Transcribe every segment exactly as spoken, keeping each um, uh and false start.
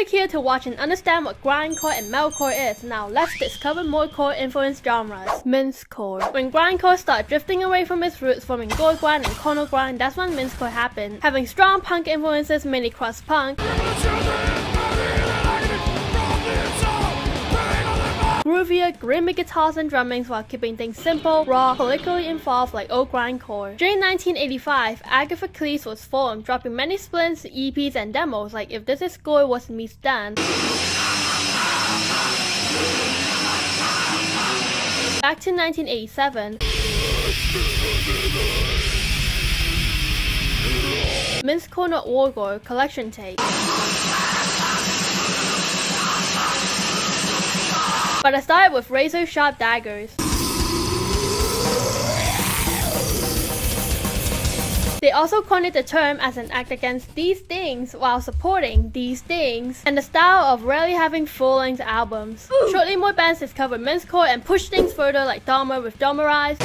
Click here to watch and understand what grindcore and metalcore is. Now let's discover more core-influenced genres. Mincecore. When grindcore started drifting away from its roots, forming gore grind and corner grind, that's when mincecore happened. Having strong punk influences, mainly crust-punk, groovier, grimy guitars and drummings while keeping things simple, raw, politically involved like old grindcore. During nineteen eighty-five, Agathocles was formed, dropping many splints, E Ps and demos like If This Is Gore Was Meets Dance, back to nineteen eighty-seven. Mincecore Not Wargore collection tape. But I started with razor sharp daggers. They also coined the term as an act against these things while supporting these things, and the style of rarely having full-length albums. Ooh. Shortly more bands discovered mincecore and pushed things further like Dharma with Dharma Rise,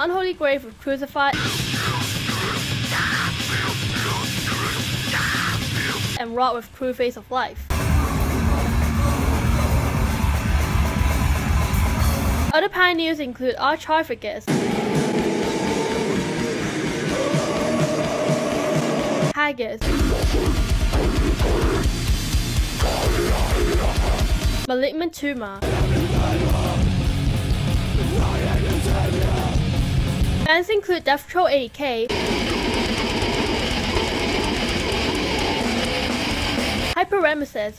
Unholy Grave with Crucified, and wrought with Crew Face of Life. Other pioneers include Archive for Haggis, Haggis, Malignant Tumor. Bands include Death Troll eighty K, Hyperemesis,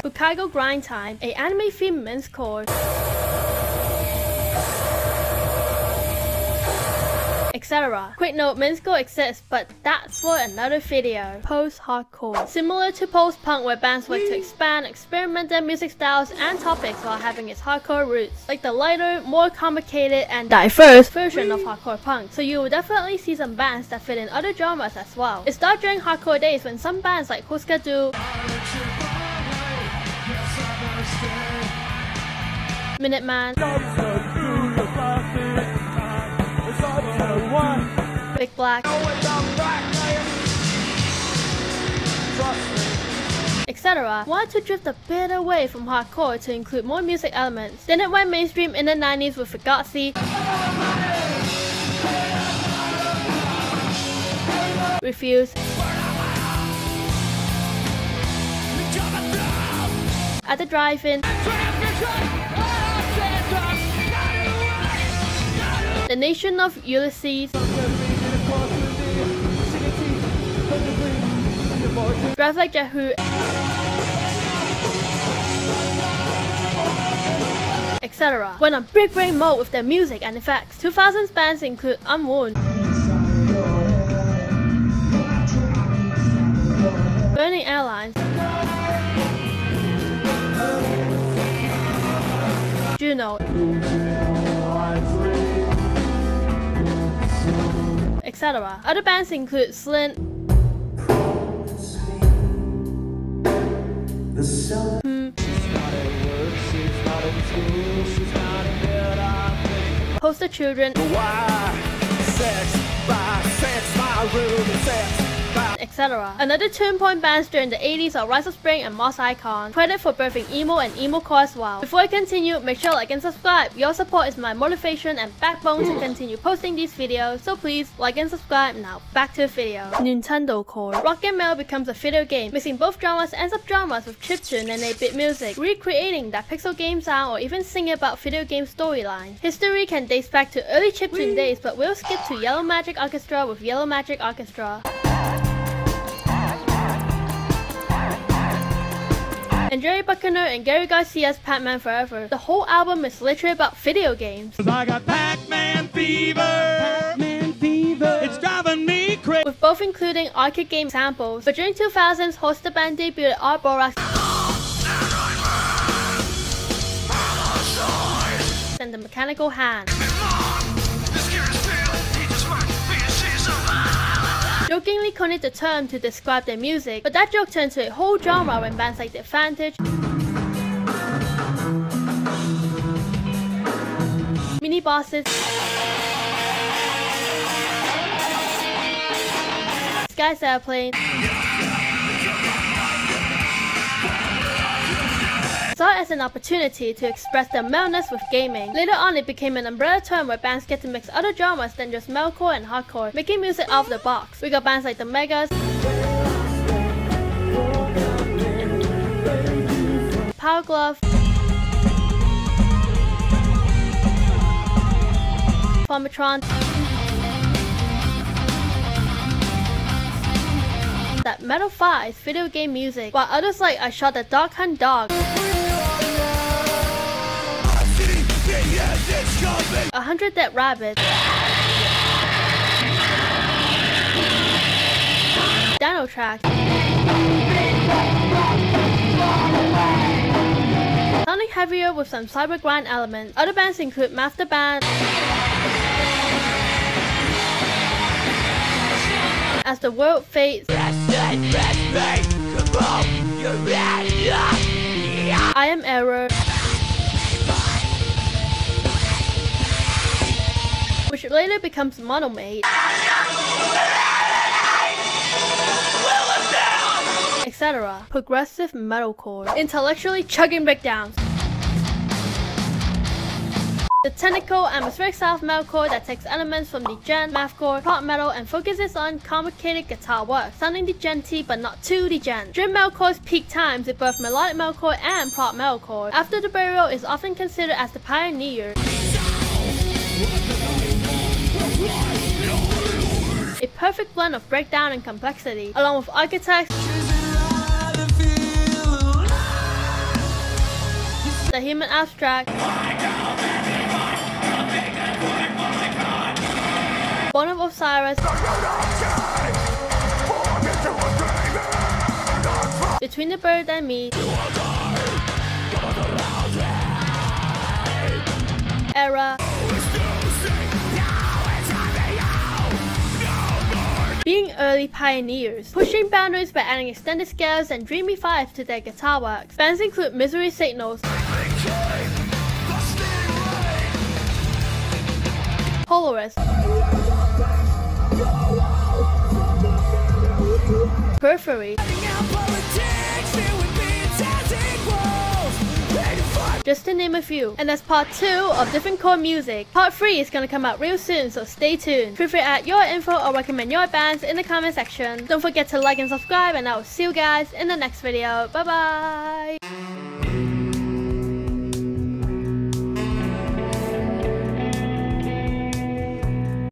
Bukaigo Grind Time, a anime themed mincecore, et cetera. Quick note, mincecore exists, but that's for another video. Post-Hardcore. Similar to post-punk, where bands like to expand, experiment their music styles and topics while having its hardcore roots, like the lighter, more complicated and diverse version of hardcore punk. So you will definitely see some bands that fit in other genres as well. It started during hardcore days when some bands like Huska Doo, Minuteman, Big Black, et cetera wanted to drift a bit away from hardcore to include more music elements. Then it went mainstream in the nineties with Fugazi, Refused, At the Drive-In, The Nation of Ulysses, Drive Like Jehu, et cetera went on big brain mode with their music and effects. two thousands bands include Unwound, Burning Airlines, Juno, et cetera. Other bands include Slint, hmm. Poster Children, et cetera. Another turn point bands during the eighties are Rise of Spring and Moss Icon. Credit for birthing emo and emocore as well. Before I continue, make sure to like and subscribe. Your support is my motivation and backbone to continue posting these videos, so please like and subscribe. Now back to the video. Nintendocore. Rock and metal becomes a video game, mixing both genres and subgenres with chiptune and eight bit music, recreating that pixel game sound or even singing about video game storylines. History can date back to early chiptune days, but we'll skip to Yellow Magic Orchestra with Yellow Magic Orchestra. And Jerry Buckner and Gary Garcia's Pac-Man Forever. The whole album is literally about video games. I got Pac-Man fever. Pac-Man fever. It's driving me crazy. With both including arcade game samples. But during two thousands, Horse the Band debuted Arborax oh, and the Mechanical Hand. Jokingly coined the term to describe their music, but that joke turned to a whole genre when bands like The Advantage, Mini Bosses, Sky's Airplane, saw it as an opportunity to express their maleness with gaming. Later on, it became an umbrella term where bands get to mix other genres than just metalcore and hardcore, making music out of the box. We got bands like The Megas, Power Glove, Formatron, that metal-fies video game music, while others like I Shot the Dog Hunt Dog, A Hundred Dead Rabbits, Dino Track, sounding heavier with some cyber grind elements. Other bands include Master Band, As the World Fades, I Am Error, which later becomes Monomade, et cetera. Progressive metalcore, intellectually chugging breakdowns. The technical, atmospheric style of metalcore that takes elements from the djent, mathcore, prog metal and focuses on complicated guitar work, sounding djent-y but not too djent. During metalcore's peak times, it birthed melodic metalcore and prog metalcore. After the Burial is often considered as the pioneer. A perfect blend of breakdown and complexity, along with Architects, The Human Abstract, Born of Osiris, Between the Bird and Me, Era, being early pioneers, pushing boundaries by adding extended scales and dreamy vibes to their guitar works. Bands include Misery Signals, Polaris, Periphery, just to name a few. And that's part two of different core music. Part three is gonna come out real soon, so stay tuned. Feel free to add your info or recommend your bands in the comment section. Don't forget to like and subscribe, and I will see you guys in the next video. Bye bye.